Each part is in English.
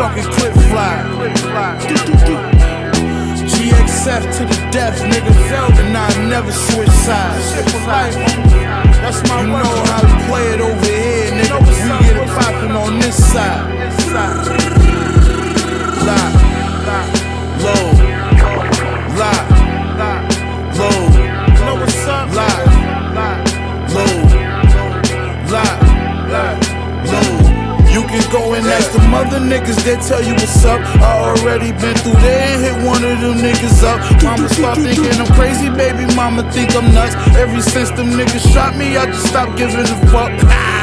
truckin' quit fly. GXF to the death, nigga. And I never switch sides. That's my know how we play it over here, nigga. We get it poppin' on this side. Lie, low, lie, low, lie, low, low. You can go and ask the mother niggas, they tell you what's up. I already been through there and hit one of them niggas up. Mama start thinking I'm crazy, baby mama think I'm nuts. Ever since them niggas shot me, I just stopped giving a fuck.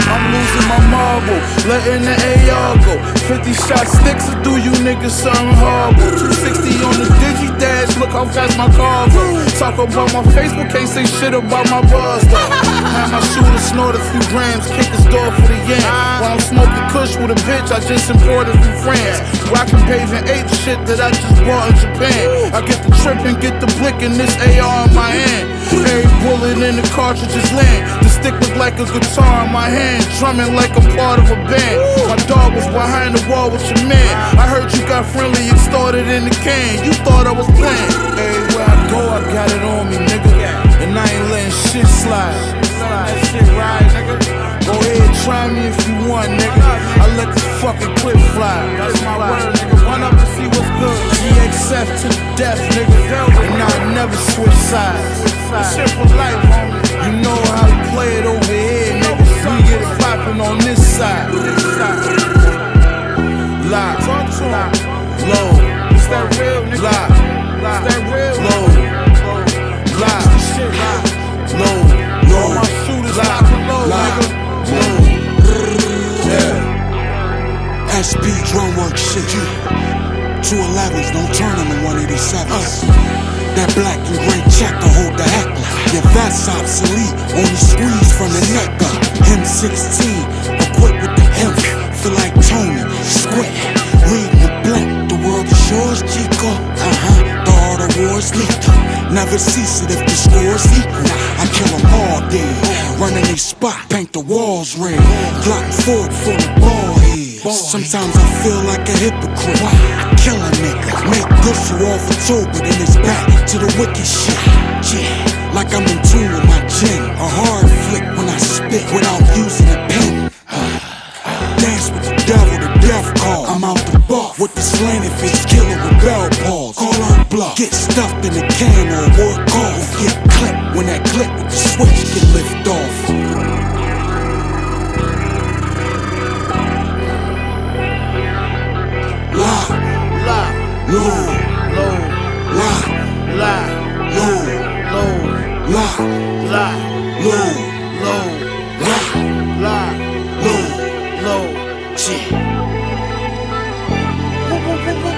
I'm losing my marble, letting the AR go. 50 shot sticks will do you niggas something horrible. 260 on the digi dash, look how fast my car goes. Talk about my Facebook, can't say shit about my buzz though. Had my shooter snort a few grams, kick his door for the yen. While I'm smoking with a bitch I just imported from France, rockin' paving 8 shit that I just bought in Japan. I get the trip and get the blick and this AR in my hand. Every bullet in the cartridges land. The stick was like a guitar in my hand, drumming like I'm part of a band. My dog was behind the wall with your man. I heard you got friendly and started in the can. You thought I was playing. Everywhere I go I got it on me, nigga. And I ain't letting shit slide. That shit ride, nigga. Go ahead, try me if you want, nigga. I let the fucking clip fly. That's my word, nigga. Run up and see what's good. GXF to the death, nigga. And I never switch sides. This shit for life, homie. You know how we play it over here, nigga. We get it poppin' on this side. Lie, low, is that real, nigga? Lie, is that real? Low, lie, shit, low, low. My shooters poppin' low, nigga. Yeah. SB drum work shit, yeah. 211s, don't turn them in 187s. That black and gray checker hold the heckler. Your vest obsolete, only squeeze from the neck up. M16, equipped with the hemp. Feel like Tony, squid, reading the blank. The world is yours, Chico. The art of war is lethal. Never cease it if the score is equal. I kill them all dead, running they spot, paint the walls red. Glock 4 for the ball head. Sometimes I feel like a hypocrite. I kill a nigga, make good for all for two, but then it's back to the wicked shit. Yeah, like I'm in tune with my gin. A hard flick when I spit without using a pen. Dance with the devil, the death call. I'm out the buff with the slanted face killer with bell paws. Call on bluff, get stuffed in the can or work off. Get clipped when that clip with the switch get lift off. Low, low, lie, lie, low, low, lie, lie, low, low, lie, lie, low, low, low, low, low, low, low, low, low, low,